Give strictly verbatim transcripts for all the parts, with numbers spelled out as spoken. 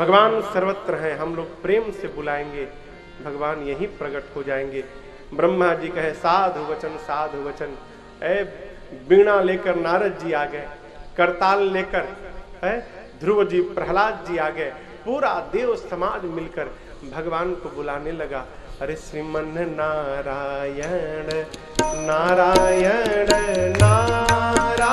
भगवान सर्वत्र हैं, हम लोग प्रेम से बुलाएंगे, भगवान यहीं प्रकट हो जाएंगे। ब्रह्मा जी कहे साधु वचन साधु वचन, ऐ वीणा लेकर नारद जी आ गए, करताल लेकर है ध्रुव जी, प्रहलाद जी आ गए, पूरा देव समाज मिलकर भगवान को बुलाने लगा। अरे श्रीमन नारायण नारायण नारायण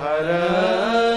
हर